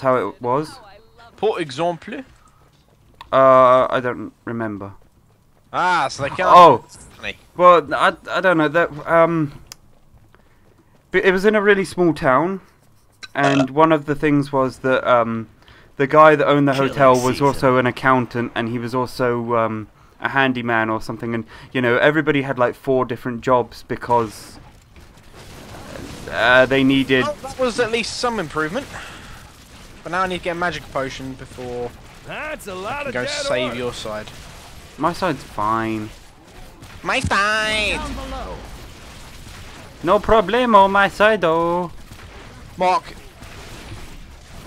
how it was. Pour exemple? I don't remember. Ah, so they can't. Oh, well, I don't know that. It was in a really small town, and one of the things was that the guy that owned the hotel was also an accountant, and he was also a handyman or something. And you know, everybody had like 4 different jobs because they needed. Well, that was at least some improvement. But now I need to get a magic potion before that's a lot I can go save your side. My side's fine. My side! No problemo, my side, oh. Mark.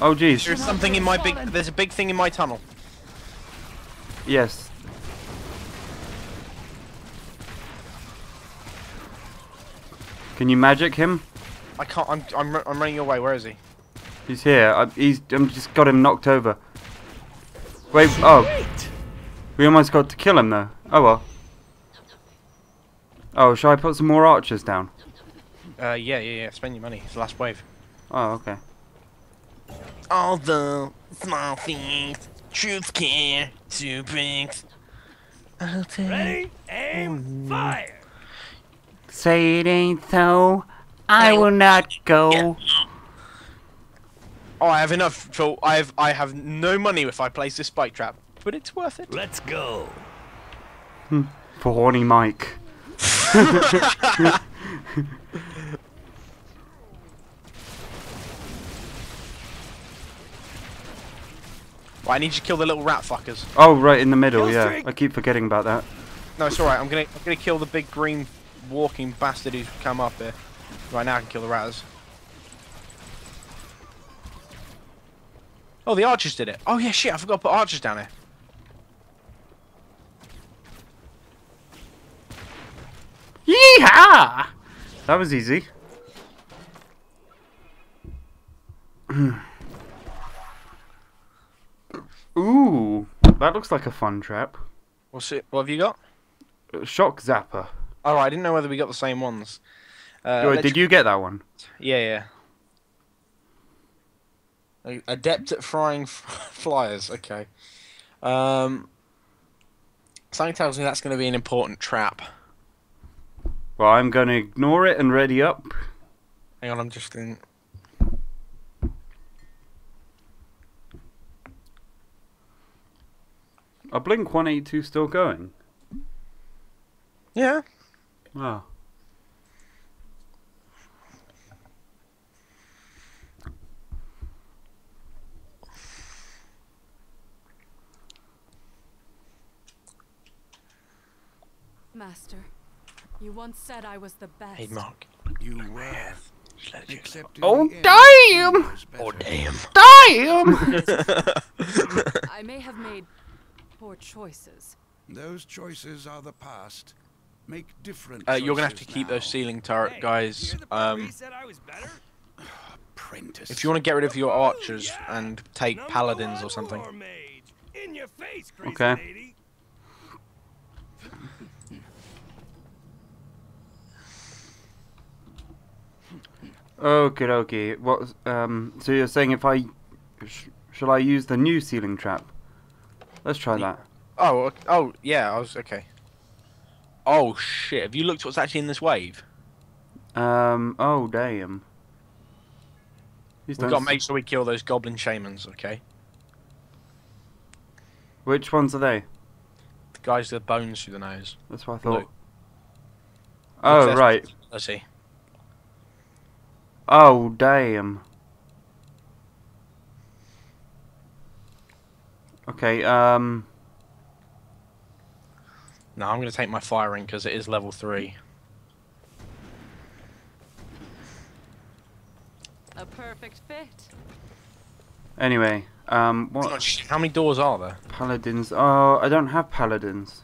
Oh, jeez. There's something in my big. There's a big thing in my tunnel. Yes. Can you magic him? I can't. I'm running away. Where is he? He's here. I'm just got him knocked over. Wait. Oh. We almost got to kill him though. Oh well. Oh, shall I put some more archers down? Yeah. Spend your money. It's the last wave. Oh, okay. All the small things, truth care to bring. Ready, aim, fire. Say it ain't so. I will not go. Yeah. Oh, I have enough. So I have no money if I place this spike trap. But it's worth it. Let's go. For horny Mike. Well, I need you to kill the little rat fuckers. Oh, right in the middle. Kill yeah, streak. I keep forgetting about that. No, it's all right. I'm gonna kill the big green walking bastard who's come up here. Right now, I can kill the rats. Oh, the archers did it. Oh yeah, shit! I forgot to put archers down here. Yeehaw! That was easy. Ooh, that looks like a fun trap. What's it? What have you got? Shock zapper. All right, I didn't know whether we got the same ones. Wait, did you get that one? Yeah. Adept at frying flyers. Okay. Something tells me that's going to be an important trap. Well, I'm going to ignore it and ready up. Hang on, I'm just in. Are Blink 182 still going? Yeah. Wow. Master. You once said I was the best. Hey, Mark. You were. Oh, damn! Oh, damn. Damn! I may have made poor choices. Those choices are the past. Make different choices you're going to have to keep now. Those ceiling turret guys. Apprentice. If you want to get rid of your archers and take paladins or something. In your face, okay. Lady. Okay, okay. What? So you're saying if I shall I use the new ceiling trap? Let's try that. Oh, yeah. I was okay. Oh shit! Have you looked what's actually in this wave? Oh damn. We've got to make sure we kill those goblin shamans. Okay. Which ones are they? The guys with the bones through the nose. That's what I thought. Look. Oh right. I see. Oh, damn. Okay, no, I'm going to take my firing because it is level 3. A perfect fit. Anyway, what? How many doors are there? Paladins. Oh, I don't have paladins.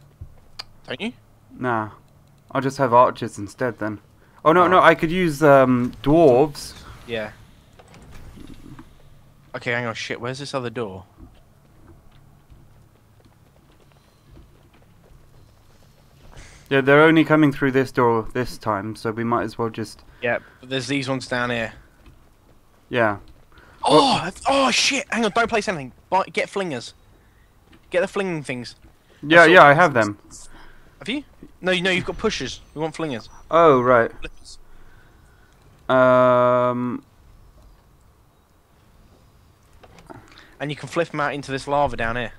Don't you? Nah. I'll just have archers instead then. Oh no, I could use dwarves. Yeah. Okay, hang on, shit, where's this other door? Yeah, they're only coming through this door this time, so we might as well just... Yeah, but there's these ones down here. Yeah. Oh shit! Hang on, don't place anything. Get flingers. Get the flinging things. Yeah, yeah, I have them. Have you? No, no, you've got pushers. We want flingers. Oh right. Flippers. And you can flip them out into this lava down here.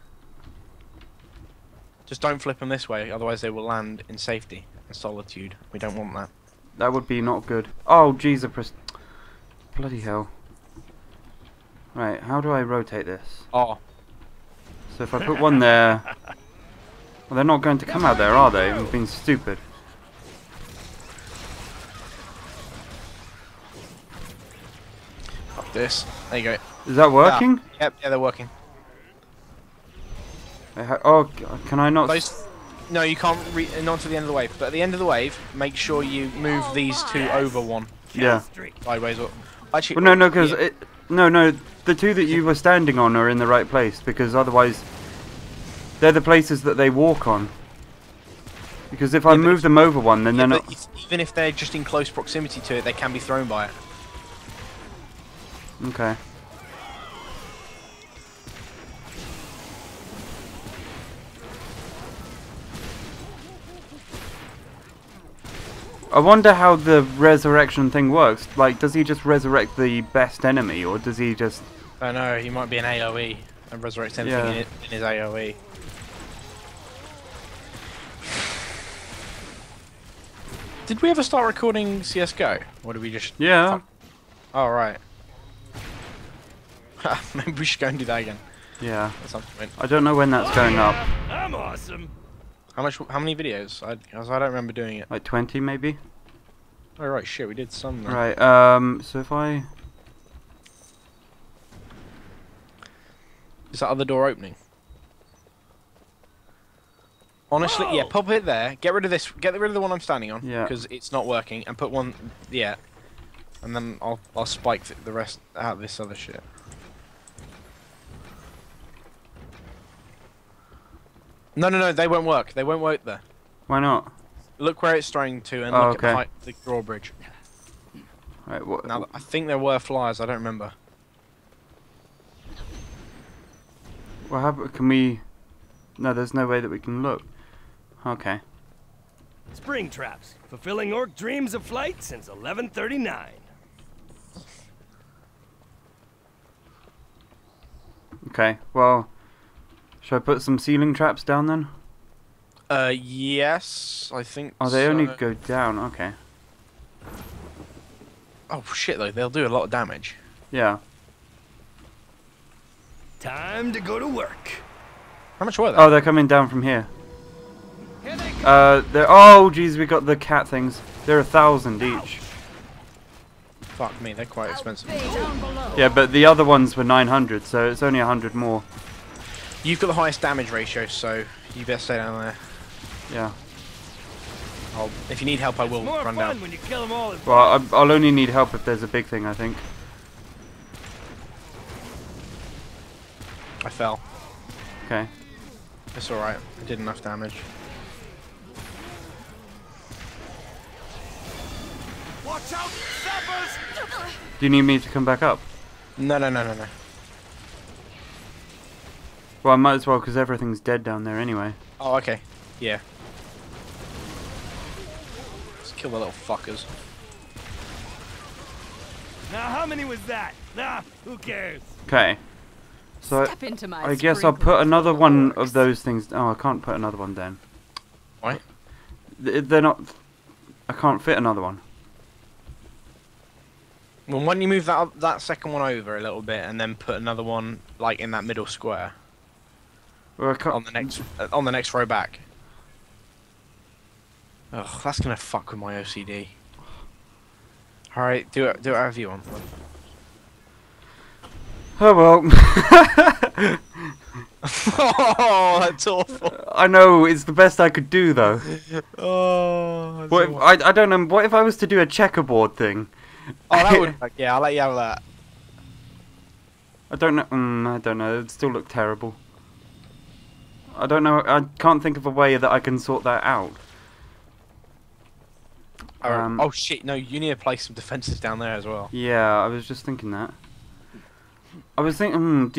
Just don't flip them this way, otherwise they will land in safety and solitude. We don't want that. That would be not good. Oh, Jesus. Bloody hell. Right, how do I rotate this? Oh. So if I put one there... Well, they're not going to come out there, are they? We've been stupid. Fuck this. There you go. Is that working? Ah, yep, yeah, they're working. Oh, can I not... No, you can't not to the end of the wave. But at the end of the wave, make sure you move these two over one. Yeah. Sideways up. Actually, well, no, no, because... Yeah. No, no, the two that you were standing on are in the right place, because otherwise... They're the places that they walk on. Because if I move them over one, then they're not... Even if they're just in close proximity to it, they can be thrown by it. Okay. I wonder how the resurrection thing works. Like, does he just resurrect the best enemy, or does he just... I don't know, he might be an AoE and resurrects anything in his AoE. Did we ever start recording CSGO? Or did we just... Yeah. Oh, right. Maybe we should go and do that again. Yeah. At some point. I don't know when that's going up. I'm awesome! How many videos? I don't remember doing it. Like 20 maybe? Oh right, shit, we did some though. Right, so if I... Is that other door opening? Honestly, yeah, pop it there, get rid of this, get rid of the one I'm standing on, because it's not working, and put one, and then I'll spike the rest out of this other shit. No, no, no, they won't work. They won't work there. Why not? Look where it's throwing to and look at the height of the drawbridge. Right, what? Now, I think there were flyers, I don't remember. Well, how can we... No, there's no way that we can look. Okay. Spring traps. Fulfilling orc dreams of flight since 1139. Okay, well... Should I put some ceiling traps down then? Yes, I think so. Oh, they only go down, okay. Oh shit though, they'll do a lot of damage. Yeah. Time to go to work. How much were they? Oh, they're coming down from here. Here they come. They're, oh jeez, we got the cat things. They're 1,000 each. Fuck me, they're quite expensive. Yeah, but the other ones were 900, so it's only 100 more. You've got the highest damage ratio, so you better stay down there. Yeah. I'll, if you need help, I will run down. When you kill them all, well, I'll only need help if there's a big thing, I think. I fell. Okay. It's alright. I did enough damage. Watch out, zappers! Do you need me to come back up? No, no, no, no, no. Well, I might as well, because everything's dead down there anyway. Oh, okay. Yeah. Let's kill the little fuckers. Now, how many was that? Nah, who cares? Okay. So, I guess I'll put another one of those things... Oh, I can't put another one then. Why? They're not... I can't fit another one. Well, why don't you move that second one over a little bit, and then put another one, like, in that middle square? On the next row back. Ugh, that's gonna fuck with my OCD. All right, do it however you want. Oh well. Oh, that's awful. I know, it's the best I could do though. Oh. What if, I don't know. What if I was to do a checkerboard thing? Oh, that would. Yeah, I'll let you have that. I don't know. I don't know. It'd still look terrible. I don't know, I can't think of a way that I can sort that out. Oh shit, no, you need to place some defences down there as well. Yeah, I was just thinking that. I was thinking, do you